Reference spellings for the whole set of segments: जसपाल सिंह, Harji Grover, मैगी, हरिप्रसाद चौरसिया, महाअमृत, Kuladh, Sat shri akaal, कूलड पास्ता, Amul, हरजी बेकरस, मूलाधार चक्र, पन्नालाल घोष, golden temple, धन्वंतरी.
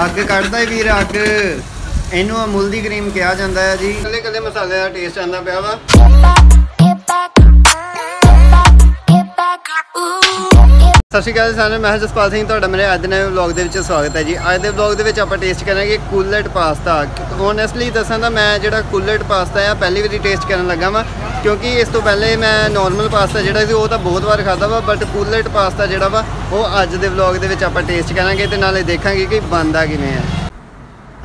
अग कढ़ता है वीर अग। इनू अमूल की क्रीम कहा जाता है जी। कले कले मसाले का टेस्ट आंदा पिया वा। सत श्री अकाल सारे, मैं जसपाल सिंह, तुहाडा मेरे अज दे व्लॉग दे विच स्वागत है जी। अज दे व्लॉग दे विच आपां टेस्ट करांगे कूलड पास्ता। ऑनेस्टली दसां तां मैं जिहड़ा कूलड पास्ता है पहली वारी टेस्ट करन लगा वां, क्योंकि इस तो पहले मैं नॉर्मल पास्ता जिहड़ा सी ओह तां बहुत बार खाता वा, बट कूलड पास्ता जिहड़ा वा ओह अज दे व्लॉग दे विच आपां टेस्ट करांगे ते नाले देखांगे कि बनदा किवें है।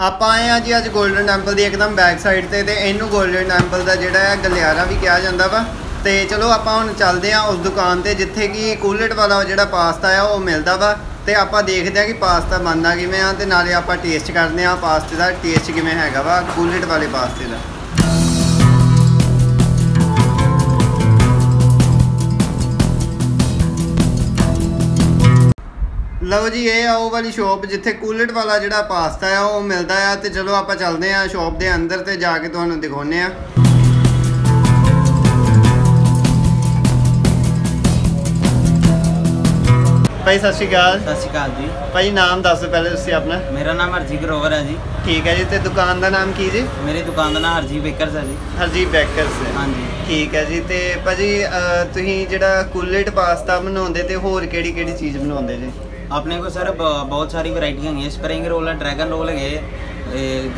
आपां आए हां जी अज गोल्डन टैंपल दी एकदम बैक साइड ते। इनू गोल्डन टैंपल दा जिहड़ा है गलियारा भी कहा जांदा वा। तो चलो आप हम चलते हैं उस दुकान पर जिथे कि कूलड वाला जो पास्ता है वह मिलता वा। तो आप देखते हैं कि पास्ता बनता किमें आ, तो नाले आप टेस्ट करते हैं पास्ते का टेस्ट किमें हैगा वा कूलड वाले पास्ते का। लो जी ये आओ वाली शॉप जिथे कूलड वाला जो पास्ता है वह मिलता है। तो चलो आप चलते हैं शॉप के अंदर तो जाके तुहानूं दिखाने हैं। भाई सत श्री अकाल। सत श्री अकाल जी। भाई नाम दस दो पहले तुसीं अपना। मेरा नाम हरजी ग्रोवर है जी। ठीक है जी। तो दुकान का नाम की जी? मेरी दुकान का नाम हरजी बेकरस है जी। हरजी बेकरस। हाँ जी ठीक है जी। तो भाजी तुसीं जिहड़ा कूलड पास्ता बनाउंदे ते होर केड़ी केड़ी चीज़ बनाउंदे जी? अपने को सर बहुत सारी वैरायटियां हैं। स्प्रिंग रोल है, ड्रैगन रोल है,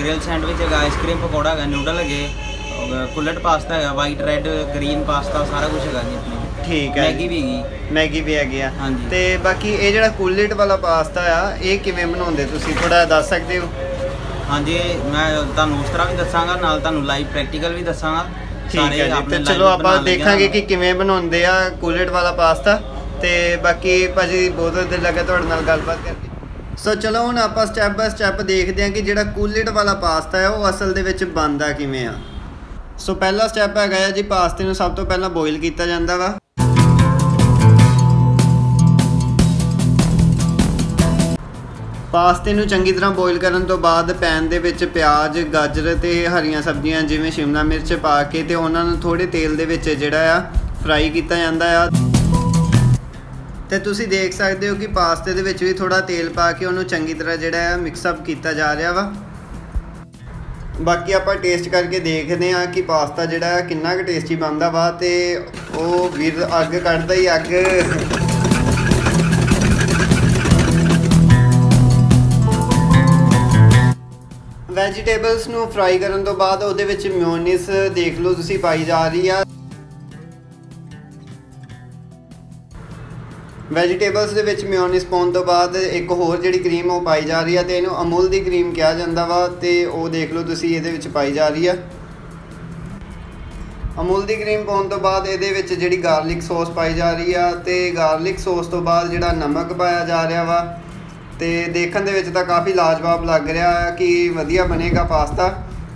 ग्रिल सैंडविच है, आइसक्रीम पकौड़ा है, नूडल है, कूलड पास्ता है, वाइट रेड ग्रीन पास्ता सारा कुछ है जी। ठीक है। मैगी भी हैगी। मैगी भी हैगी। हाँ जी। तो बाकी ये जो कूलड वाला पास्ता आ ये किवें बनाउंदे तुसीं थोड़ा दस सकते हो? हाँ जी मैं तुहानूं उस तरह भी दसांगा, नाल तुहानूं लाइव प्रैक्टिकल भी दसांगा। ठीक है जी। चलो आप देखांगे कि किवें बनाउंदे आ कूलड वाला पास्ता। तो बाकी भाजी बहुत दिल लगा तुहाडे नाल गलबात करके। सो चलो हुण आप स्टैप बाय स्टैप देखते हैं कि जिहड़ा कूलड वाला पास्ता है वह असल दे विच बनदा किवें आ। सो पहला स्टैप हैगा जी पास्ते नूं सब तों पहलां बॉयल कीता जांदा वा। पास्ते नूं चंगी तरह बॉयल करन तो बाद पैन दे विच प्याज, गाजर ते हरियां सब्जियां जिवें शिमला मिर्च पा के ते उहनां नूं थोड़े तेल दे विच जिहड़ा आ फ्राई कीता जांदा आ। ते तुसीं देख सकदे हो कि पास्ते दे विच भी थोड़ा तेल पा के उहनूं चंगी तरह जिहड़ा आ मिक्सअप कीता जा रहा वा। बाकी आपां टेस्ट करके देखदे हां कि पास्ता जिहड़ा कितना क टेस्टी बनदा वा। ते ओह वीर अग कढदा ही अग। वेजिटेबल्स नूं फ्राई करन तो बाद उहदे विच म्योनीस देख लो तुसीं पाई जा रही है। वेजिटेबल्स दे विच म्योनीस पाउन तो बाद एक होर जिहड़ी क्रीम वह पाई जा रही है। तो इहनूं अमूल दी क्रीम कहा जांदा वा। तो वह देख लो तुसीं इहदे विच पाई जा रही है। अमूल दी क्रीम पाउन तो बाद इहदे विच जिहड़ी गार्लिक सॉस पाई जा रही है। तो गार्लिक सॉस तो बाद जिहड़ा नमक पाया जा रहा वा। तो देखने दे विच तां काफ़ी लाजवाब लग रहा है कि वधिया बनेगा पास्ता।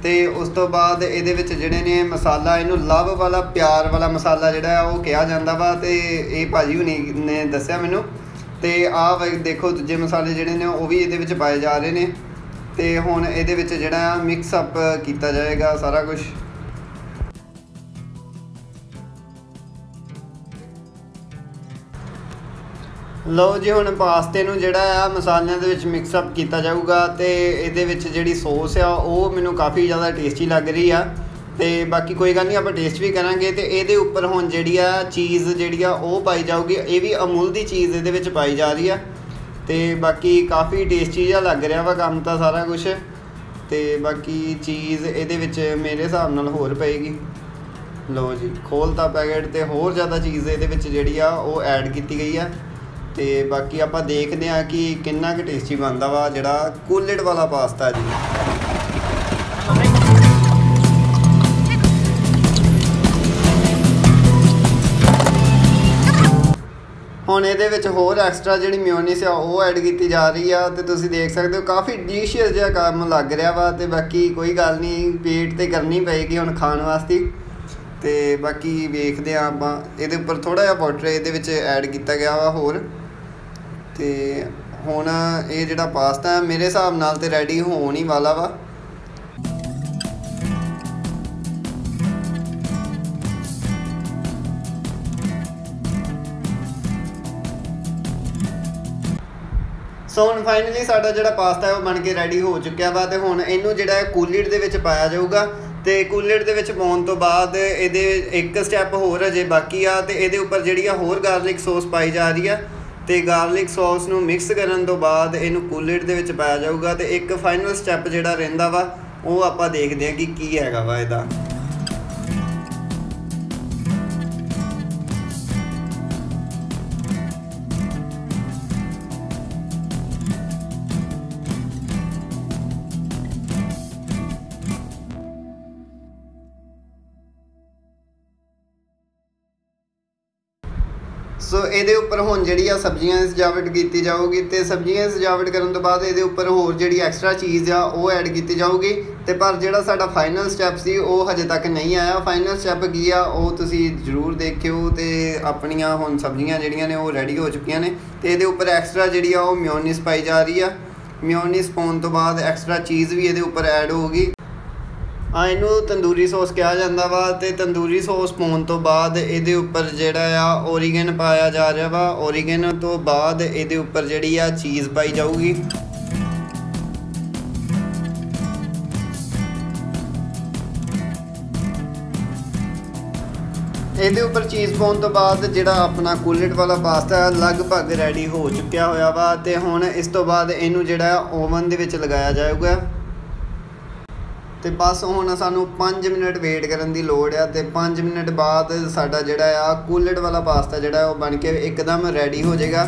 तो उस तो बाद इहदे विच जिहड़े ने मसाला, इनू लव वाला प्यार वाला मसाला जिहड़ा ओह कहा जांदा वा। तो ये भाजी हुणी ने दस्सिया मैनू। तो आ देखो दूजे मसाले जिहड़े ने ओह भी इहदे विच पाए जा रहे ने। तो हुण इहदे विच जिहड़ा मिक्सअप कीता जाएगा सारा कुछ। लो जी हुण पास्ते नूं जिहड़ा आ मसालियां दे विच मिक्सअप कीता जाऊगा। तो इहदे विच जिहड़ी सॉस आ ओह मैनूं काफ़ी ज़्यादा टेस्टी लग रही आ। तो बाकी कोई गल नहीं आपां टेस्ट भी करांगे। तो इहदे उपर हुण जिहड़ी आ चीज़ जिहड़ी आ ओह पाई जाऊगी। ये भी अमूल दी चीज़ इहदे विच पाई जा रही आ। तो बाकी काफ़ी टेस्टी जिहा लग रहा वा काम तां सारा कुछ। तो बाकी चीज़ इहदे विच मेरे हिसाब नाल होर पएगी। लो जी खोलता पैकेट तो होर ज़्यादा चीज़ इहदे विच जिहड़ी आ ओह ऐड कीती गई आ। तो बाकी आप देखते हैं कि कितना क टेस्टी बनता वा जिहड़ा कूलड वाला पास्ता जी। हुण इहदे विच होर एक्सट्रा जिहड़ी म्योनीस आ ओह ऐड कीती जा रही आ। तो तुसीं देख सकते हो काफ़ी डिलीशियस जिहा काम लग रहा वा। तो बाकी कोई गल नहीं, पेट तो करनी पेगी हुण खाण वास्ते। तो बाकी वेखदे आं आपां इहदे उपर थोड़ा जिहा वाटर इहदे विच ऐड कीता गया वा होर। तो हुण ये जिहड़ा पास्ता मेरे हिसाब नाल ते रेडी होण ही वाला वा। सो हम फाइनली साडा जिहड़ा पास्ता है वह बन के रैडी हो चुका वा ते हुण इहनूं जिहड़ा कूलर दे विच पाया जाऊगा तो कूलर के पाने तो बाद ये एक स्टैप होर अजे बाकी आ ते इहदे उपर जिहड़ी होर गार्लिक सॉस पाई जा रही है तो गार्लिक सॉस नूं मिक्स करन तो बाद इहनूं कूलर के पाया जाऊगा तो एक फाइनल स्टैप जिहड़ा रहिंदा वा वो आपां देखदे हां कि की हैगा वा इहदा। सो ये उपर हुण जी सब्जियां सजावट की जाऊगी तो सब्जियां सजावट करने तो बाद ये उपर होर जी एक्सट्रा चीज़ आ वो ऐड की जाऊगी तो पर जोड़ा साडा फाइनल स्टैप सी वह हजे तक नहीं आया। फाइनल स्टैप की आ वो तुसी जरूर देखियो तो अपन हुण सब्जियां जिहड़ियां ने वो रैडी हो चुकियां ने तो ये उपर एक्सट्रा जी म्योनीस पाई जा रही है। म्योनीस पाने तो बाद एक्सट्रा चीज़ भी ये उपर ऐड होगी। हाँ इनू तंदूरी सॉस कहा जाता वा तो तंदूरी सॉस पाने तो बाद ये उपर जोड़ा ओरिगन पाया जा रहा वा। ओरिगन तो बाद ये उपर जी चीज़ पाई जाऊगी। ये उपर चीज़ पाने तो बाद जोड़ा अपना कूलेट वाला पास्ता लगभग रेडी हो चुका होया वा ते हुण इस तो बाद इनू जोड़ा ओवन दे विच लगाया जाएगा तो बस हुण सानू 5 मिनट वेट करन दी लोड़ आ ते 5 मिनट बाद साडा जिहड़ा आ कूलेट वाला पास्ता जिहड़ा ओह बन के एकदम रेडी हो जाएगा।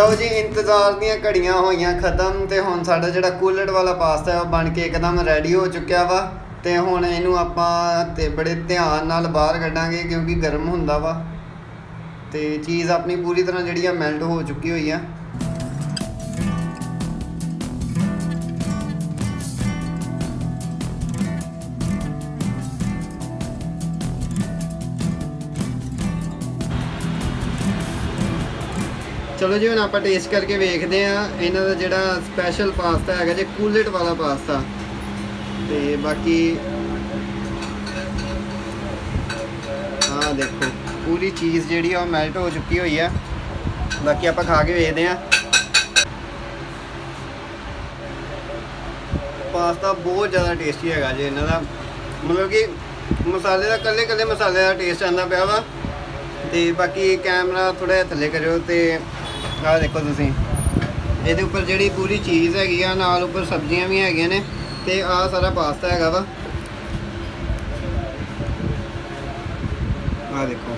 लो जी इंतजार दियां घड़ियां होईयां खत्म ते हुण साडा जिहड़ा कूलेट वाला पास्ता ओह बन के एकदम रेडी हो चुक्या वा ते हुण इनू आपां ते बड़े ध्यान नाल बाहर कड्डांगे क्योंकि गर्म हुंदा वा ते चीज़ अपनी पूरी तरह जिहड़ी आ मेल्ट हो चुकी हुई है। चलो जी हुण आपां टेस्ट करके वेखदे आ इन्हां दा जिहड़ा स्पैशल पास्ता हैगा जी कूलेट वाला पास्ता ते बाकी हाँ देखो पूरी चीज़ जी मेल्ट हो चुकी हुई है। बाकी आप खा के वेखदे हैं पास्ता बहुत ज़्यादा टेस्टी है जी इन्हों का मतलब कि मसाले का कल्ले कल्ले मसाले का टेस्ट आंदा पाया वा ते बाकी कैमरा थोड़ा जिहा थल्ले करो तो आ देखो तुसीं इहदे उपर जी पूरी चीज़ हैगी आ नाल उपर सब्जियां भी हैगियां ने ते आ सारा पास्ता है वा आ देखो।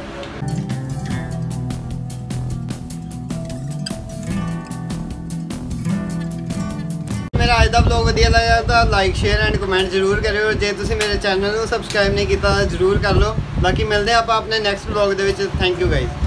मेरा अज का ब्लॉग वधिया लगा तो लाइक शेयर एंड कमेंट जरूर करो। जे तुसी मेरे चैनल को सबसक्राइब नहीं किया जरूर कर लो। बाकी मिलते हैं आप अपने नैक्सट ब्लॉग के। Thank you guys.